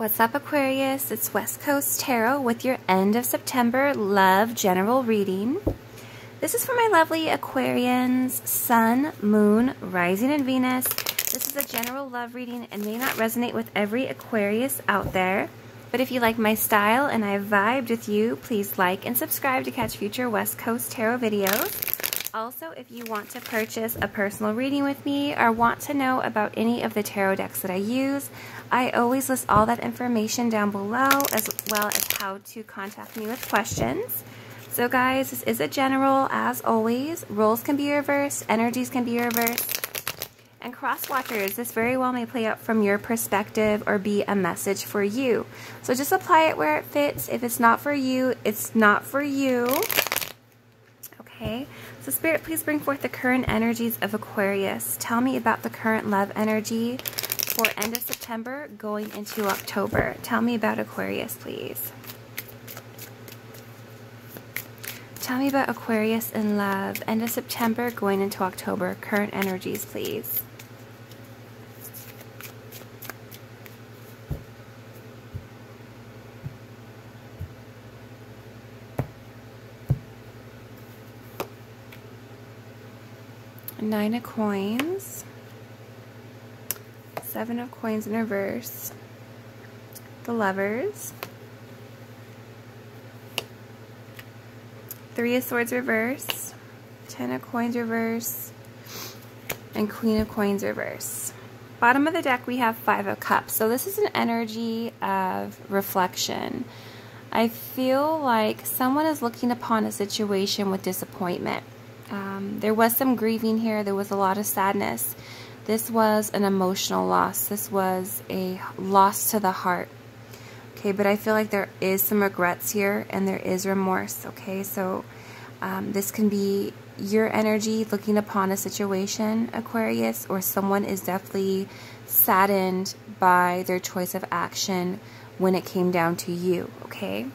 What's up, Aquarius? It's West Coast Tarot with your end of September love general reading. This is for my lovely Aquarians, Sun, Moon, Rising, and Venus. This is a general love reading and may not resonate with every Aquarius out there. But if you like my style and I vibed with you, please like and subscribe to catch future West Coast Tarot videos. Also, if you want to purchase a personal reading with me or want to know about any of the tarot decks that I use, I always list all that information down below, as well as how to contact me with questions. So guys, this is a general, as always. Roles can be reversed, energies can be reversed. And cross-watchers, this very well may play out from your perspective or be a message for you. So just apply it where it fits. If it's not for you, it's not for you. Okay, so Spirit, please bring forth the current energies of Aquarius. Tell me about the current love energy for end of September going into October. Tell me about Aquarius, please. Tell me about Aquarius in love, end of September going into October. Current energies, please. Nine of coins. Seven of coins in reverse. The Lovers. Three of Swords reverse, Ten of Coins reverse, and Queen of Coins reverse. Bottom of the deck, we have Five of Cups. So this is an energy of reflection. I feel like someone is looking upon a situation with disappointment. There was some grieving here. There was a lot of sadness. This was an emotional loss. This was a loss to the heart. Okay, but I feel like there is some regrets here and there is remorse, okay? So this can be your energy looking upon a situation, Aquarius, or someone is definitely saddened by their choice of action when it came down to you, okay?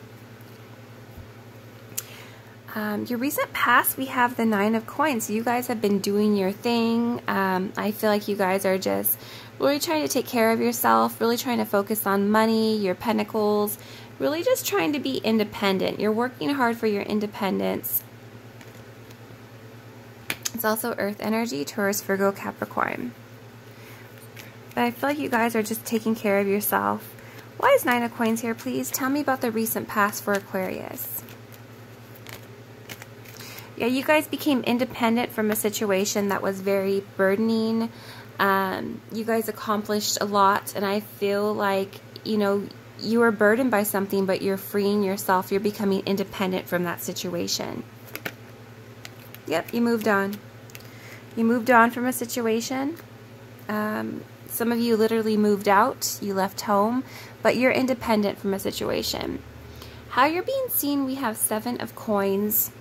Your recent past, we have the Nine of Coins. You guys have been doing your thing. I feel like you guys are just really trying to take care of yourself, really trying to focus on money, your pentacles, really just trying to be independent. You're working hard for your independence. It's also Earth energy, Taurus, Virgo, Capricorn. But I feel like you guys are just taking care of yourself. Why is Nine of Coins here, please? Tell me about the recent past for Aquarius. Yeah, you guys became independent from a situation that was very burdening. You guys accomplished a lot, and I feel like, you know, you were burdened by something, but you're freeing yourself. You're becoming independent from that situation. Yep, you moved on. You moved on from a situation. Some of you literally moved out. You left home, but you're independent from a situation. How you're being seen, we have Seven of Coins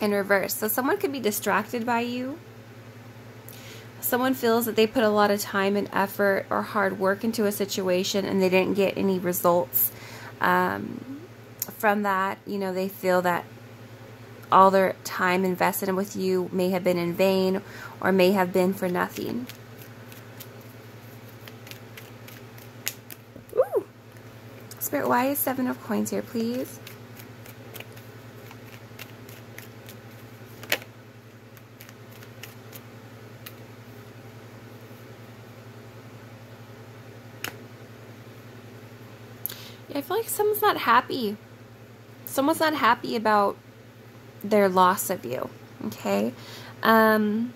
in reverse. So someone could be distracted by you. Someone feels that they put a lot of time and effort or hard work into a situation and they didn't get any results from that. You know, they feel that all their time invested in with you may have been in vain or may have been for nothing. Ooh. Spirit, why is Seven of Coins here, please? I feel like someone's not happy. Someone's not happy about their loss of you, okay? Someone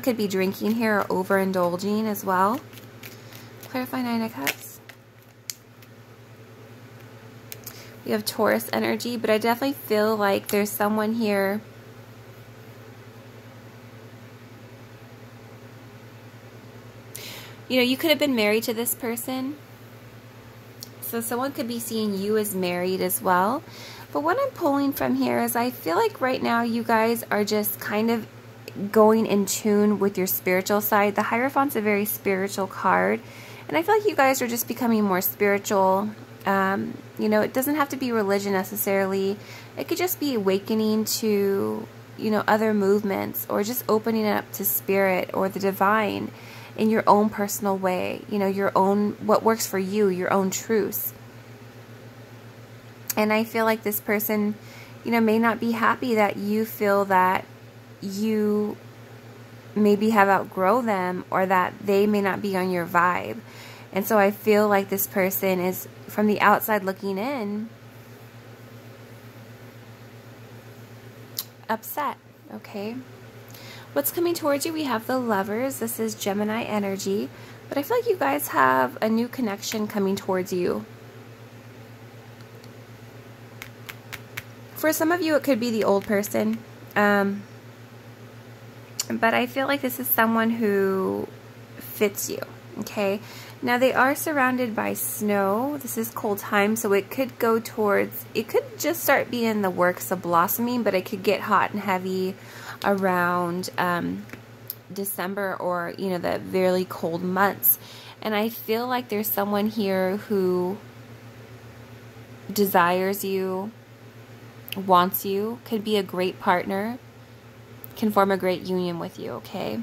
could be drinking here or overindulging as well. Clarify Nine of Cups. We have Taurus energy, but I definitely feel like there's someone here . You know, you could have been married to this person. So someone could be seeing you as married as well. But what I'm pulling from here is I feel like right now you guys are just kind of going in tune with your spiritual side. The Hierophant's a very spiritual card. And I feel like you guys are just becoming more spiritual. You know, it doesn't have to be religion necessarily. It could just be awakening to, you know, other movements or just opening up to spirit or the divine. in your own personal way, you know, your own, what works for you, your own truth. And I feel like this person, you know, may not be happy that you feel that you maybe have outgrown them or that they may not be on your vibe. And so I feel like this person is, from the outside looking in, upset, okay? What's coming towards you? We have the Lovers. This is Gemini energy. But I feel like you guys have a new connection coming towards you. For some of you, it could be the old person. But I feel like this is someone who fits you, okay? Now, they are surrounded by snow. This is cold time, so it could go towards, it could just start being the works of blossoming, but it could get hot and heavy around December or, you know, the really cold months. And I feel like there's someone here who desires you, wants you, could be a great partner, can form a great union with you, okay?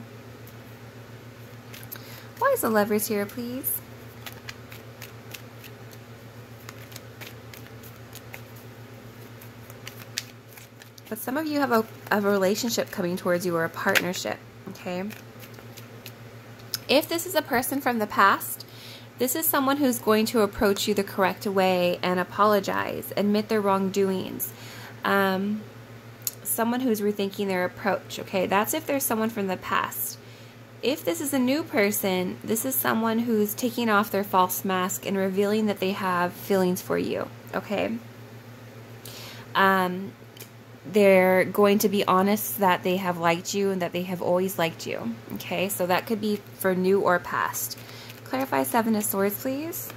Why is the Lovers here, please? But some of you have a relationship coming towards you or a partnership, okay? If this is a person from the past, this is someone who's going to approach you the correct way and apologize, admit their wrongdoings. Someone who's rethinking their approach, okay? That's if there's someone from the past. If this is a new person, this is someone who's taking off their false mask and revealing that they have feelings for you, okay? They're going to be honest that they have liked you and that they have always liked you, okay? So that could be for new or past. Clarify Seven of Swords, please.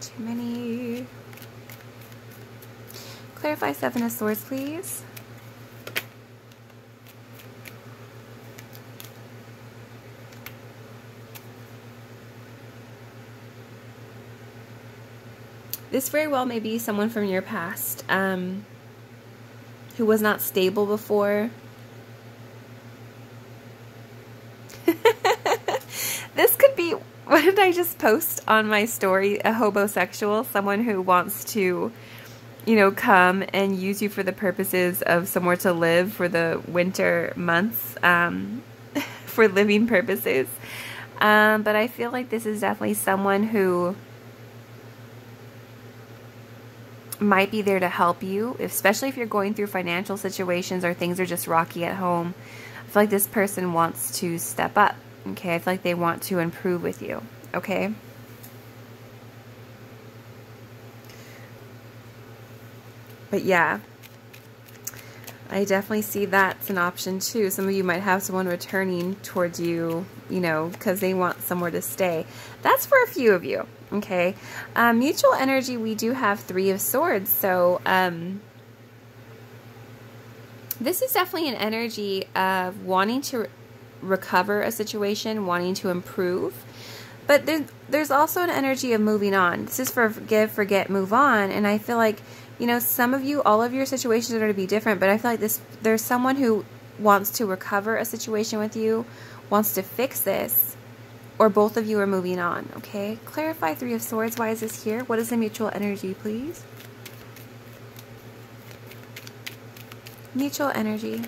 Too many. Clarify Seven of Swords, please. This very well may be someone from your past who was not stable before. This could be, what did I just post on my story? A hobosexual, someone who wants to, you know, come and use you for the purposes of somewhere to live for the winter months, for living purposes. But I feel like this is definitely someone who might be there to help you, especially if you're going through financial situations or things are just rocky at home. I feel like this person wants to step up, okay? I feel like they want to improve with you, okay? But yeah, I definitely see that's an option too. Some of you might have someone returning towards you, you know, because they want somewhere to stay. That's for a few of you. Okay, mutual energy, we do have Three of Swords, so this is definitely an energy of wanting to recover a situation, wanting to improve, but there's also an energy of moving on. This is for forgive, forget, move on, and I feel like, you know, some of you, all of your situations are going to be different, but I feel like there's someone who wants to recover a situation with you, wants to fix this, or both of you are moving on, okay? Clarify Three of Swords. Why is this here? What is the mutual energy, please? Mutual energy.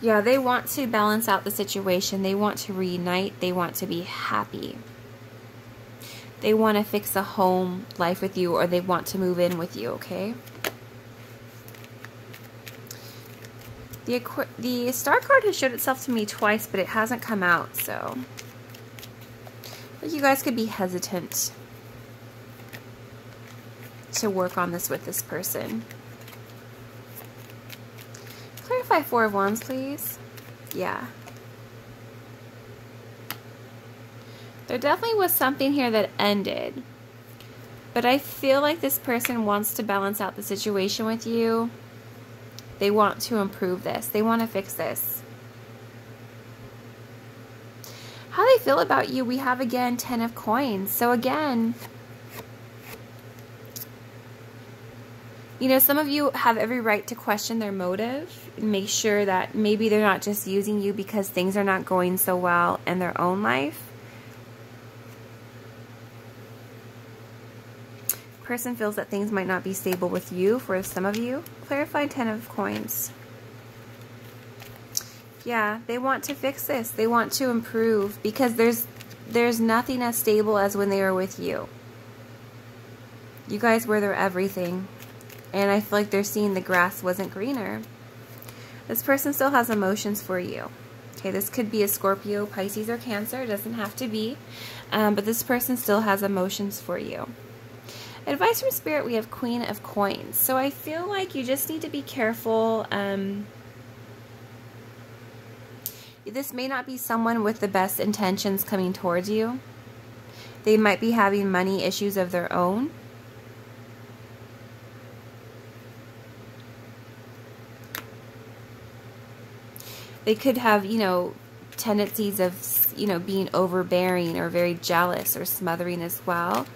Yeah, they want to balance out the situation. They want to reunite. They want to be happy. They want to fix a home life with you, or they want to move in with you, okay? The star card has showed itself to me twice, but it hasn't come out, so you guys could be hesitant to work on this with this person. Clarify Four of Wands, please. Yeah. There definitely was something here that ended, but I feel like this person wants to balance out the situation with you. They want to improve this. They want to fix this. How they feel about you, we have again Ten of Coins. So again, You know, some of you have every right to question their motive. Make sure that maybe they're not just using you because things are not going so well in their own life. Person feels that things might not be stable with you, for some of you. Clarify 10 of coins. Yeah, they want to fix this. They want to improve because there's nothing as stable as when they were with you. You guys were their everything. And I feel like they're seeing the grass wasn't greener. This person still has emotions for you. Okay, this could be a Scorpio, Pisces, or Cancer. It doesn't have to be. But this person still has emotions for you. Advice from Spirit, we have Queen of Coins. So I feel like you just need to be careful. This may not be someone with the best intentions coming towards you. They might be having money issues of their own. They could have, you know, tendencies of, you know, being overbearing or very jealous or smothering as well.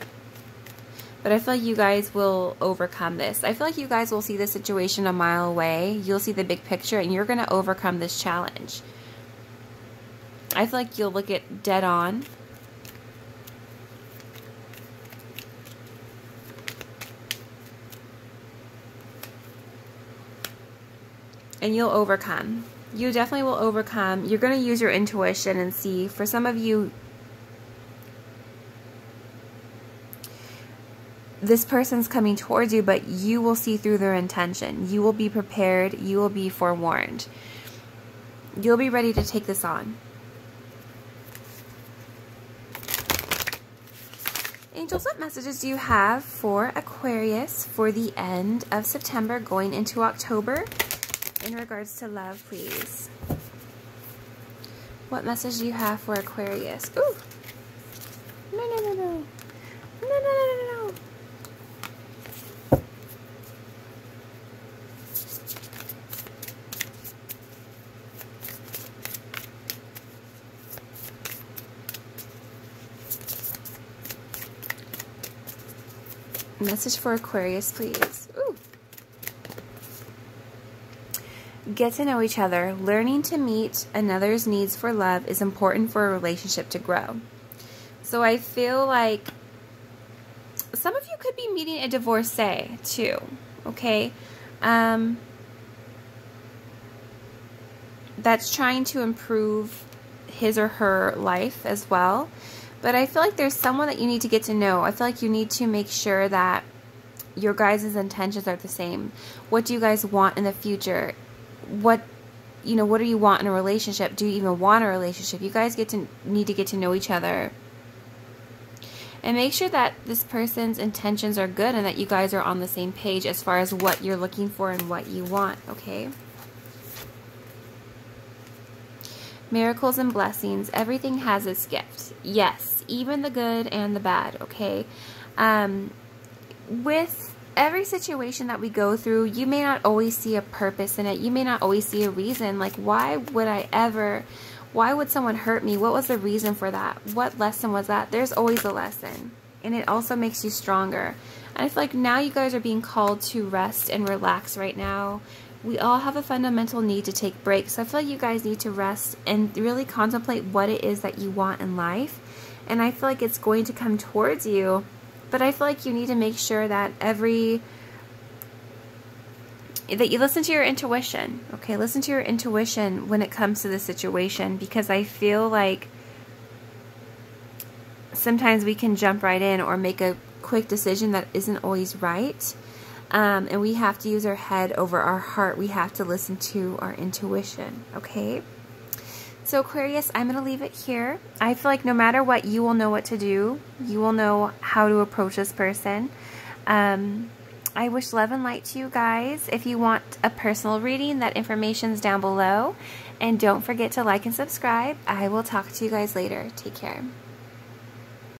But I feel like you guys will overcome this. I feel like you guys will see the situation a mile away. You'll see the big picture and you're going to overcome this challenge. I feel like you'll look it dead on. And you'll overcome. You definitely will overcome. You're going to use your intuition and see. For some of you, this person's coming towards you, but you will see through their intention. You will be prepared. You will be forewarned. You'll be ready to take this on. Angels, what messages do you have for Aquarius for the end of September going into October? In regards to love, please. What message do you have for Aquarius? Ooh. No, no, no, no. No, no, no, no, no. Message for Aquarius, please. Ooh. Get to know each other. Learning to meet another's needs for love is important for a relationship to grow. So I feel like some of you could be meeting a divorcee too, okay? That's trying to improve his or her life as well. But I feel like there's someone that you need to get to know. I feel like you need to make sure that your guys' intentions are the same. What do you guys want in the future? What do you want in a relationship? Do you even want a relationship? You guys need to get to know each other. And make sure that this person's intentions are good and that you guys are on the same page as far as what you're looking for and what you want, okay? Miracles and blessings. Everything has its gift. Yes, even the good and the bad, okay? With every situation that we go through, you may not always see a purpose in it. You may not always see a reason. Like, why would someone hurt me? What was the reason for that? What lesson was that? There's always a lesson. And it also makes you stronger. And I feel like now you guys are being called to rest and relax right now. We all have a fundamental need to take breaks. So I feel like you guys need to rest and really contemplate what it is that you want in life. And I feel like it's going to come towards you. But I feel like you need to make sure that you listen to your intuition. Okay, listen to your intuition when it comes to this situation, because I feel like sometimes we can jump right in or make a quick decision that isn't always right. And we have to use our head over our heart. We have to listen to our intuition, okay? So Aquarius, I'm going to leave it here. I feel like no matter what, you will know what to do. You will know how to approach this person. I wish love and light to you guys. If you want a personal reading, that information's down below. And don't forget to like and subscribe. I will talk to you guys later. Take care.